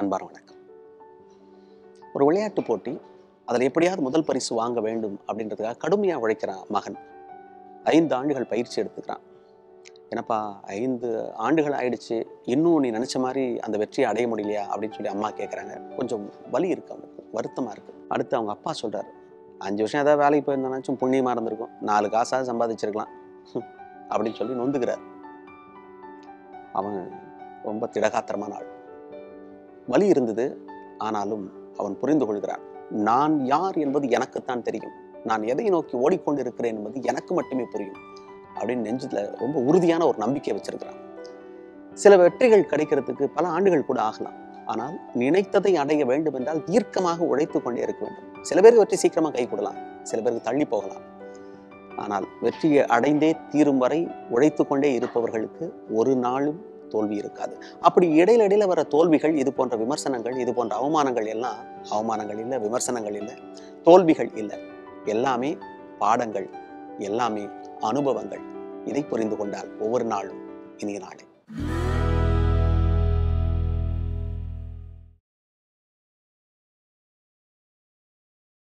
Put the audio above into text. நண்பர் வணக்கம். ஒரு விளையாட்டு போட்டி, அதில் எப்படியாவது முதல் பரிசு வாங்க வேண்டும் அப்படின்றதுக்காக கடுமையாக உழைக்கிறான் மகன். 5 ஆண்டுகள் பயிற்சி எடுத்துக்கிறான். என்னப்பா 5 ஆண்டுகள் ஆயிடுச்சு, இன்னும் நீ நினச்ச மாதிரி அந்த வெற்றியை அடைய முடியலையா அப்படின்னு சொல்லி அம்மா கேட்குறாங்க. கொஞ்சம் வலி இருக்குது, அவனுக்கு வருத்தமாக இருக்குது. அடுத்து அவங்க அப்பா சொல்கிறார், 5 வருஷம் ஏதாவது வேலைக்கு போயிருந்தானாச்சும் புண்ணியமாக இருந்திருக்கும், 4 காசாக சம்பாதிச்சிருக்கலாம் அப்படின்னு சொல்லி நொந்துக்கிறார். அவன் ரொம்ப திடகாத்திரமான ஆள். வலி இருந்தது, ஆனாலும் அவன் புரிந்து கொள்கிறான். நான் யார் என்பது எனக்குத்தான் தெரியும், நான் எதை நோக்கி ஓடிக்கொண்டு இருக்கிறேன் என்பது எனக்கு மட்டுமே புரியும் அப்படின்னு நெஞ்சில் ரொம்ப உறுதியான ஒரு நம்பிக்கை வச்சிருக்கிறான். சில வெற்றிகள் கிடைக்கிறதுக்கு பல ஆண்டுகள் கூட ஆகலாம், ஆனால் நினைத்ததை அடைய வேண்டும் என்றால் தீர்க்கமாக உழைத்து கொண்டே இருக்க வேண்டும். சில பேருக்கு வெற்றி சீக்கிரமாக கை கூடலாம், சில பேருக்கு தள்ளி போகலாம். ஆனால் வெற்றியை அடைந்தே தீரும் வரை உழைத்து கொண்டே இருப்பவர்களுக்கு ஒரு நாளும் தோல்வி இருக்காது. அப்படி இடையில இடையில வர தோல்விகள், இது போன்ற விமர்சனங்கள், இது போன்ற அவமானங்கள் எல்லாம், அவமானங்கள் இல்லை, விமர்சனங்கள் இல்லை, தோல்விகள் இல்லை, எல்லாமே பாடங்கள், எல்லாமே அனுபவங்கள். இதை புரிந்து கொண்டால் ஒவ்வொரு நாளும் இனிய நாளே.